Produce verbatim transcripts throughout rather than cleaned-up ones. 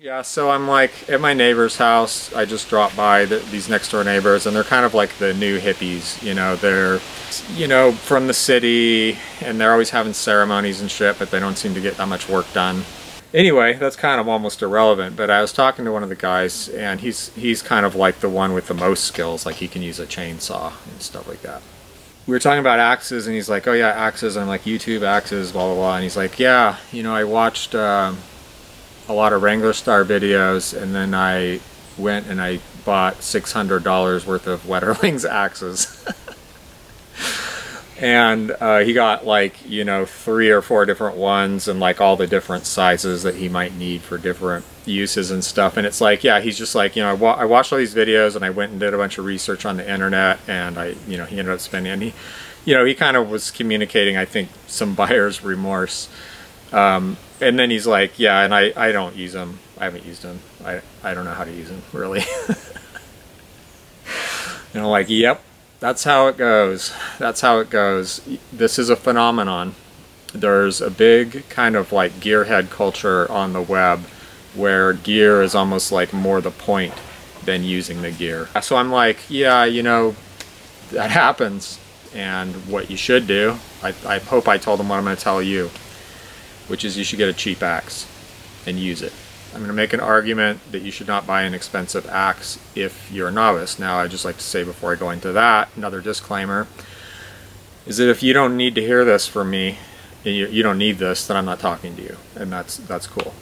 Yeah, so I'm like at my neighbor's house. I just dropped by the, these next door neighbors, and they're kind of like the new hippies, you know, they're, you know, from the city, and they're always having ceremonies and shit, but they don't seem to get that much work done. Anyway, that's kind of almost irrelevant, but I was talking to one of the guys, and he's, he's kind of like the one with the most skills, like he can use a chainsaw and stuff like that. We were talking about axes, and he's like, oh yeah, axes, and I'm like, YouTube axes, blah, blah, blah, and he's like, yeah, you know, I watched, um, a lot of Wrangler Star videos, and then I went and I bought six hundred dollars worth of Wetterlings axes. And uh, he got like, you know, three or four different ones, and like all the different sizes that he might need for different uses and stuff. And it's like, yeah, he's just like, you know, I, wa I watched all these videos, and I went and did a bunch of research on the internet, and I, you know, he ended up spending, and he, you know, he kind of was communicating, I think, some buyer's remorse. Um, and then he's like, yeah, and I, I don't use them. I haven't used them. I, I don't know how to use them, really. And I'm like, yep, that's how it goes. That's how it goes. This is a phenomenon. There's a big kind of like gearhead culture on the web where gear is almost like more the point than using the gear. So I'm like, yeah, you know, that happens. And what you should do, I, I hope I told them what I'm going to tell you, which is you should get a cheap axe and use it. I'm gonna make an argument that you should not buy an expensive axe if you're a novice. Now, I just like to say before I go into that, another disclaimer, is that if you don't need to hear this from me, and you, you don't need this, then I'm not talking to you, and that's, that's cool.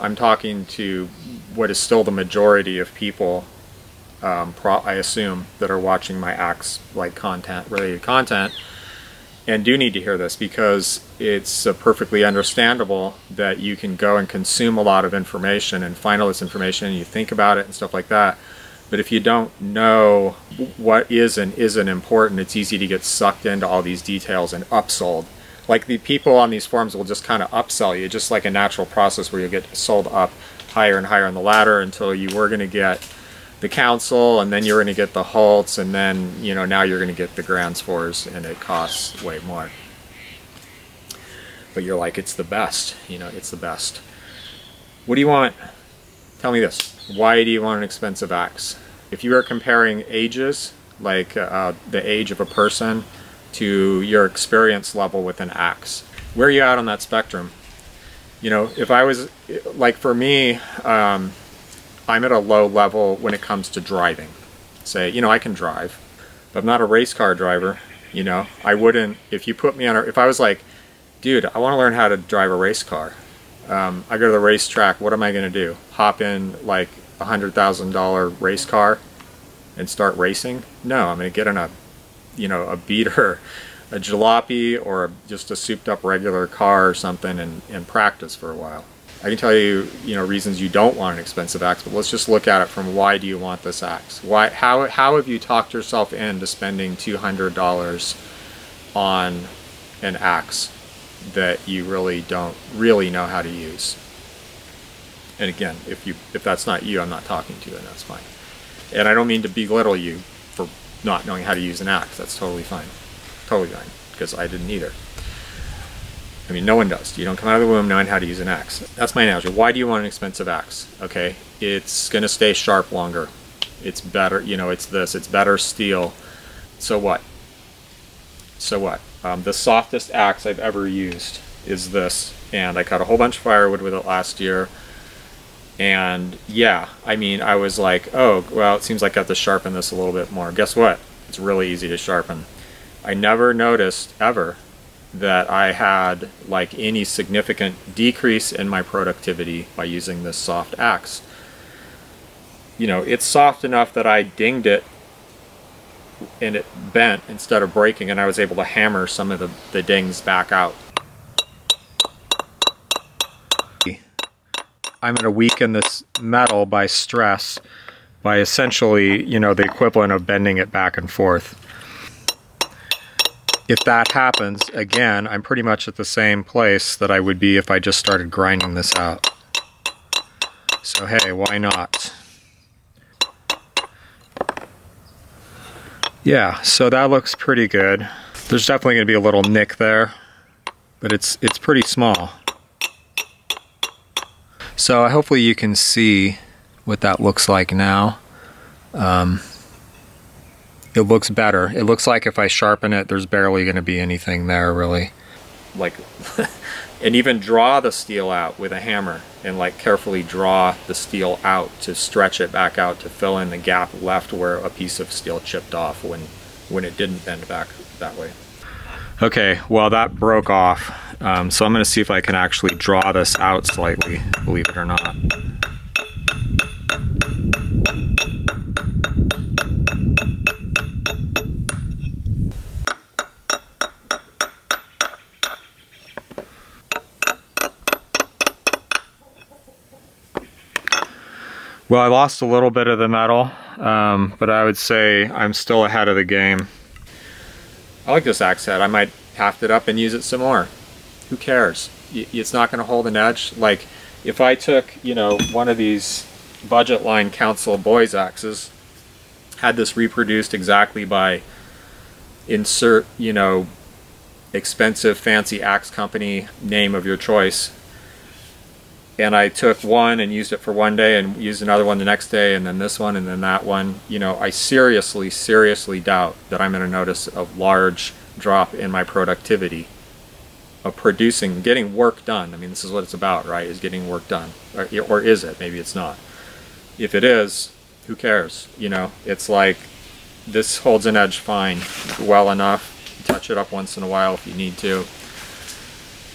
I'm talking to what is still the majority of people, um, pro I assume, that are watching my axe-like content, related content, and do need to hear this, because it's uh, perfectly understandable that you can go and consume a lot of information and find all this information, and you think about it and stuff like that. But if you don't know what is and isn't important, it's easy to get sucked into all these details and upsold. Like the people on these forums will just kind of upsell you, just like a natural process where you get sold up higher and higher on the ladder until you were going to get the Council, and then you're going to get the Hults, and then, you know, now you're going to get the Gransfors, and it costs way more. But you're like, it's the best, you know, it's the best. What do you want? Tell me this. Why do you want an expensive axe? If you are comparing ages, like uh, the age of a person, to your experience level with an axe, where are you at on that spectrum? You know, if I was, like for me, um, I'm at a low level when it comes to driving. Say, you know, I can drive, but I'm not a race car driver, you know. I wouldn't, if you put me on a, if I was like, dude, I want to learn how to drive a race car. Um, I go to the racetrack, what am I going to do? Hop in like a one hundred thousand dollar race car and start racing? No, I'm going to get in a, you know, a beater, a jalopy, or a, just a souped up regular car or something, and, and practice for a while. I can tell you, you know, reasons you don't want an expensive axe, but let's just look at it from why do you want this axe? Why? How, how have you talked yourself into spending two hundred dollars on an axe that you really don't really know how to use? And again, if you if that's not you, I'm not talking to you, and that's fine. And I don't mean to belittle you for not knowing how to use an axe. That's totally fine. Totally fine, because I didn't either. I mean, no one does. You don't come out of the womb knowing how to use an axe. That's my analogy. Why do you want an expensive axe? Okay, it's going to stay sharp longer. It's better, you know, it's this, it's better steel. So what? So what? Um, the softest axe I've ever used is this, and I cut a whole bunch of firewood with it last year. And yeah, I mean, I was like, oh, well, it seems like I have to sharpen this a little bit more. Guess what? It's really easy to sharpen. I never noticed, ever, that I had like any significant decrease in my productivity by using this soft axe. You know, it's soft enough that I dinged it and it bent instead of breaking, and I was able to hammer some of the, the dings back out. I'm going to weaken this metal by stress, by essentially, you know, the equivalent of bending it back and forth. If that happens, again, I'm pretty much at the same place that I would be if I just started grinding this out. So hey, why not? Yeah, so that looks pretty good. There's definitely going to be a little nick there, but it's it's pretty small. So hopefully you can see what that looks like now. Um, it looks better. It looks like if I sharpen it, there's barely going to be anything there, really. Like, and even draw the steel out with a hammer and like carefully draw the steel out to stretch it back out to fill in the gap left where a piece of steel chipped off when, when it didn't bend back that way. Okay, well that broke off, um, so I'm going to see if I can actually draw this out slightly, believe it or not. Well, I lost a little bit of the metal, um, but I would say I'm still ahead of the game. I like this axe head. I might haft it up and use it some more. Who cares? It's not going to hold an edge. Like if I took, you know, one of these budget line Council boys axes, had this reproduced exactly by insert, you know, expensive fancy axe company name of your choice, and I took one and used it for one day and used another one the next day and then this one and then that one, you know, I seriously, seriously doubt that I'm going to notice a large drop in my productivity of producing, getting work done. I mean, this is what it's about, right, is getting work done. Or, or is it? Maybe it's not. If it is, who cares? You know, it's like this holds an edge fine well enough. Touch it up once in a while if you need to.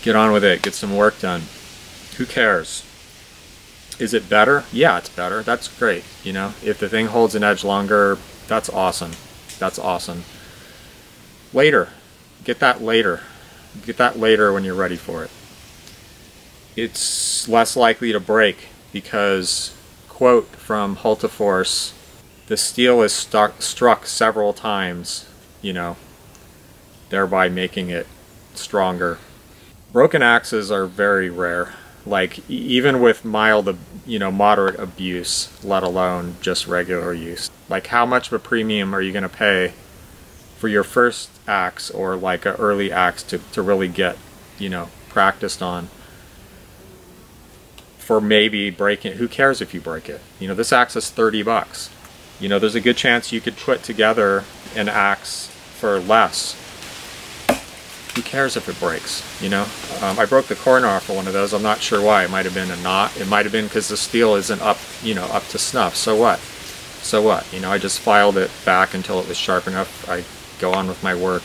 Get on with it. Get some work done. Who cares? Is it better? Yeah, it's better. That's great. You know, if the thing holds an edge longer, that's awesome. That's awesome. Later. Get that later. Get that later when you're ready for it. It's less likely to break because, quote from Hultafors, the steel is stuck, struck several times, you know, thereby making it stronger. Broken axes are very rare. Like even with mild, you know, moderate abuse, let alone just regular use. Like how much of a premium are you going to pay for your first axe or like an early axe to, to really get, you know, practiced on for maybe breaking it? Who cares if you break it? You know, this axe is thirty bucks. You know, there's a good chance you could put together an axe for less. Who cares if it breaks, you know? Um, I broke the corner off of one of those. I'm not sure why. It might have been a knot. It might have been because the steel isn't up, you know, up to snuff. So what? So what? You know, I just filed it back until it was sharp enough. I go on with my work.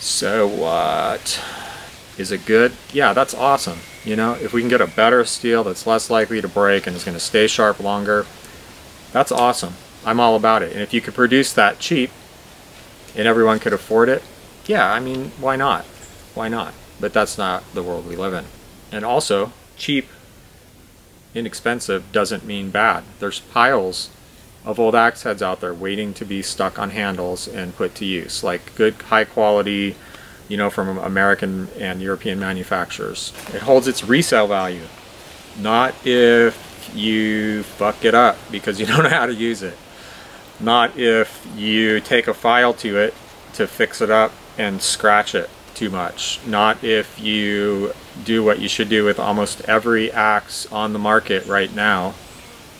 So what? Is it good? Yeah, that's awesome. You know, if we can get a better steel that's less likely to break and is going to stay sharp longer, that's awesome. I'm all about it. And if you could produce that cheap and everyone could afford it, yeah, I mean, why not? Why not? But that's not the world we live in. And also, cheap, inexpensive doesn't mean bad. There's piles of old axe heads out there waiting to be stuck on handles and put to use. Like good, high quality, you know, from American and European manufacturers. It holds its resale value. Not if you fuck it up because you don't know how to use it. Not if you take a file to it to fix it up and scratch it too much. Not if you do what you should do with almost every axe on the market right now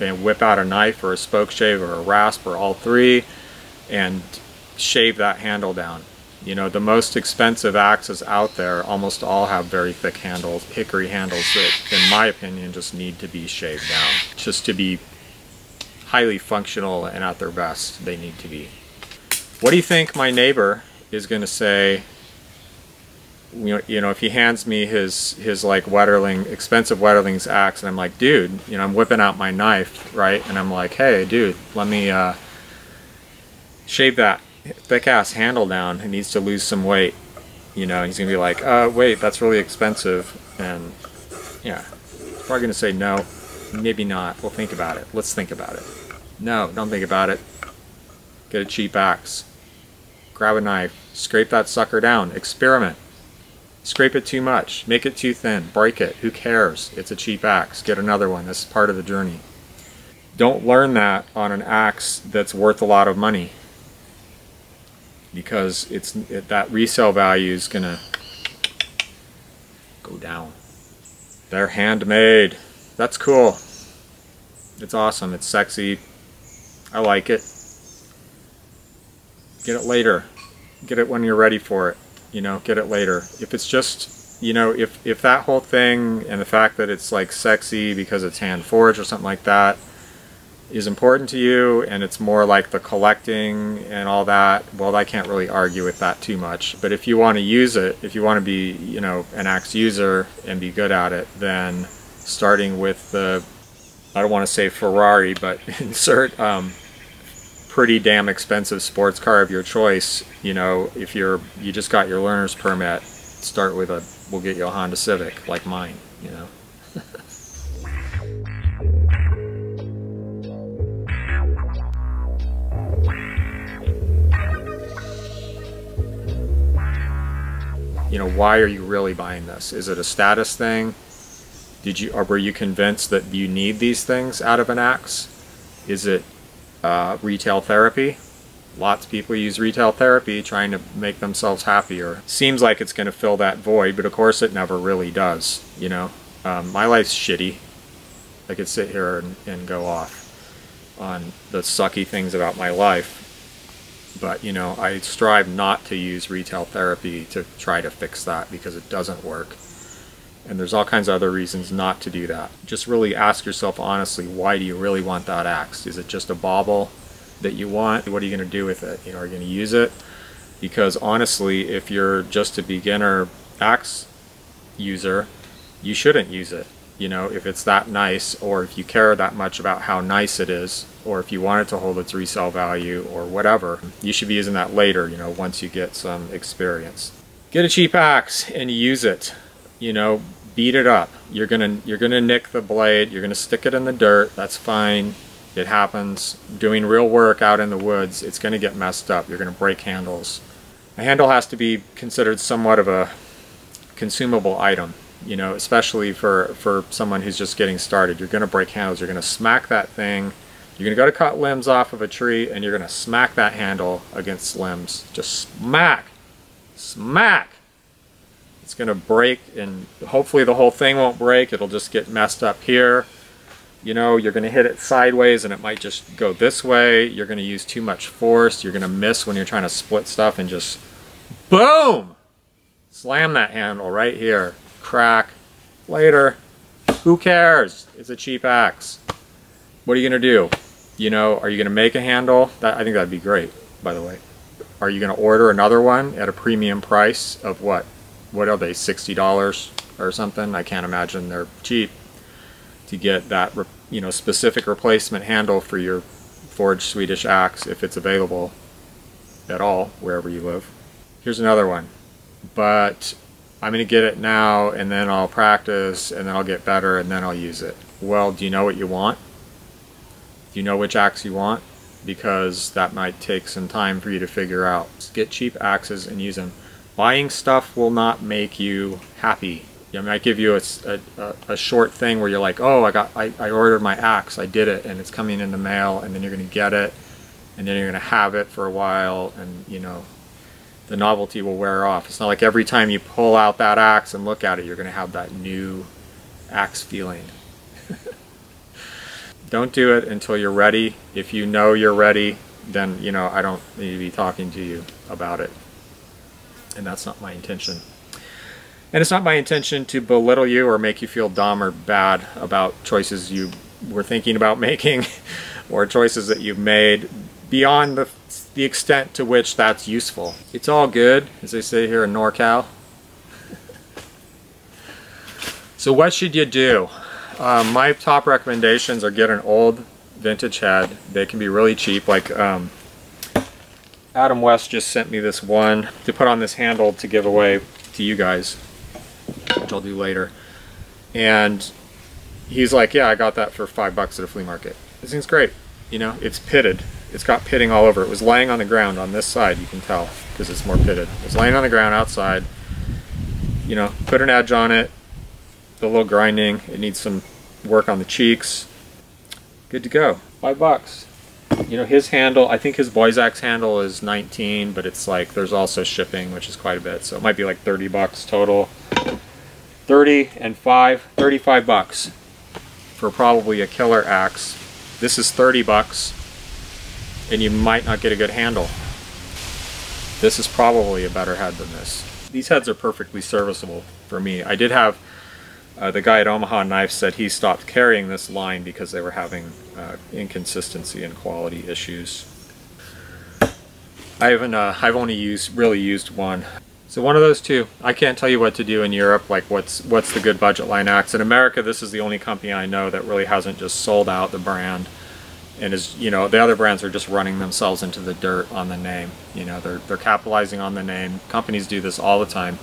and whip out a knife or a spoke shave or a rasp or all three and shave that handle down. You know, the most expensive axes out there almost all have very thick handles, hickory handles that in my opinion just need to be shaved down. Just to be highly functional and at their best they need to be. What do you think my neighbor is going to say, you know, you know, if he hands me his, his like Wetterling, expensive Wetterlings axe, and I'm like, dude, you know, I'm whipping out my knife, right? And I'm like, hey, dude, let me uh, shave that thick-ass handle down. It needs to lose some weight, you know? And he's going to be like, uh, wait, that's really expensive. And, yeah, probably going to say no, maybe not. We'll think about it. Let's think about it. No, don't think about it. Get a cheap axe. Grab a knife, scrape that sucker down, experiment. Scrape it too much, make it too thin, break it, who cares? It's a cheap axe, get another one, this is part of the journey. Don't learn that on an axe that's worth a lot of money because it's it, that resale value is gonna go down. They're handmade. That's cool. It's awesome. It's sexy. I like it. Get it later. Get it when you're ready for it. You know, get it later. If it's just, you know, if, if that whole thing and the fact that it's like sexy because it's hand forged or something like that is important to you, and it's more like the collecting and all that, well, I can't really argue with that too much. But if you want to use it, if you want to be, you know, an axe user and be good at it, then starting with the, I don't want to say Ferrari, but insert um, pretty damn expensive sports car of your choice. You know, if you're, you just got your learner's permit, start with a, we'll get you a Honda Civic like mine, you know. You know, why are you really buying this? Is it a status thing? Did you, or were you convinced that you need these things out of an axe? Is it uh, retail therapy? Lots of people use retail therapy trying to make themselves happier. Seems like it's going to fill that void, but of course it never really does, you know. Um, my life's shitty. I could sit here and, and go off on the sucky things about my life. But, you know, I strive not to use retail therapy to try to fix that, because it doesn't work. And there's all kinds of other reasons not to do that. Just really ask yourself honestly, why do you really want that axe? Is it just a bauble that you want? What are you going to do with it? You know, are you going to use it? Because honestly, if you're just a beginner axe user, you shouldn't use it. You know, if it's that nice, or if you care that much about how nice it is, or if you want it to hold its resale value or whatever, you should be using that later, you know, once you get some experience. Get a cheap axe and use it, you know, beat it up. You're gonna, you're gonna nick the blade, you're gonna stick it in the dirt, that's fine, it happens. Doing real work out in the woods, it's gonna get messed up, you're gonna break handles. A handle has to be considered somewhat of a consumable item. You know, especially for, for someone who's just getting started. You're going to break handles, you're going to smack that thing, you're going to go to cut limbs off of a tree, and you're going to smack that handle against limbs. Just smack! Smack! It's going to break, and hopefully the whole thing won't break, it'll just get messed up here. You know, you're going to hit it sideways and it might just go this way, you're going to use too much force, you're going to miss when you're trying to split stuff, and just boom! Slam that handle right here. Crack later. Who cares? It's a cheap axe. What are you gonna do? You know, are you gonna make a handle? That, I think that'd be great, by the way. Are you gonna order another one at a premium price of what? What are they, sixty dollars or something? I can't imagine they're cheap to get that, you know, specific replacement handle for your forged Swedish axe, if it's available at all wherever you live. Here's another one, but I'm going to get it now, and then I'll practice, and then I'll get better, and then I'll use it. Well, do you know what you want? Do you know which axe you want? Because that might take some time for you to figure out. Get cheap axes and use them. Buying stuff will not make you happy. I might give you a, a, a short thing where you're like, oh, I, got, I, I ordered my axe, I did it, and it's coming in the mail, and then you're going to get it, and then you're going to have it for a while, and, you know, the novelty will wear off. It's not like every time you pull out that axe and look at it, you're going to have that new axe feeling. Don't do it until you're ready. If you know you're ready, then, you know, I don't need to be talking to you about it. And that's not my intention. And it's not my intention to belittle you or make you feel dumb or bad about choices you were thinking about making or choices that you've made beyond the the extent to which that's useful. It's all good, as they say here in NorCal. So what should you do? Um, my top recommendations are get an old vintage head. They can be really cheap. Like um, Adam West just sent me this one to put on this handle to give away to you guys, which I'll do later. And he's like, yeah, I got that for five bucks at a flea market. This thing's great. You know, it's pitted. It's got pitting all over. It was laying on the ground on this side, you can tell, because it's more pitted. It's laying on the ground outside. You know, put an edge on it, a little grinding. It needs some work on the cheeks. Good to go. Five bucks. You know, his handle, I think his boy's axe handle is nineteen, but it's like, there's also shipping, which is quite a bit. So it might be like thirty bucks total. thirty and five, thirty-five bucks for probably a killer axe. This is thirty bucks and you might not get a good handle. This is probably a better head than this. These heads are perfectly serviceable for me. I did have uh, the guy at Omaha Knife said he stopped carrying this line because they were having uh, inconsistency and quality issues. I haven't, uh, I've only used, really used one. So one of those two. I can't tell you what to do in Europe, like what's what's the good budget line axe. In America, this is the only company I know that really hasn't just sold out the brand and is, you know, the other brands are just running themselves into the dirt on the name. You know, they're, they're capitalizing on the name. Companies do this all the time.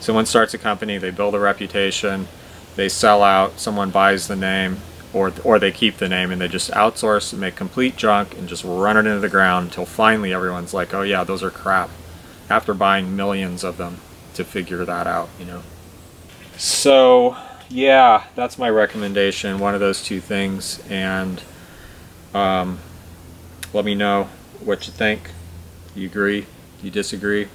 Someone starts a company, they build a reputation, they sell out, someone buys the name, or or they keep the name and they just outsource and make complete junk and just run it into the ground until finally everyone's like, oh yeah, those are crap, after buying millions of them to figure that out, you know. So yeah, that's my recommendation, one of those two things, and um, let me know what you think. You agree? You disagree?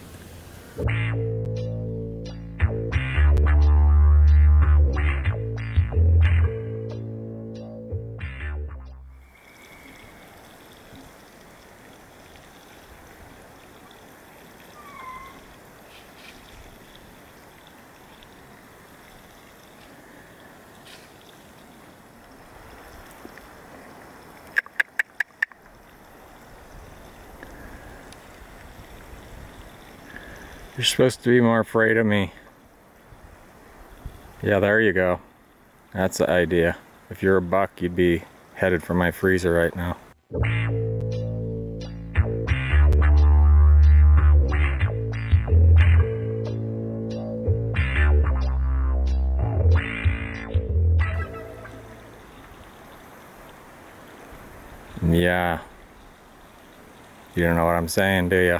You're supposed to be more afraid of me. Yeah, there you go. That's the idea. If you're a buck, you'd be headed for my freezer right now. Yeah. You don't know what I'm saying, do you?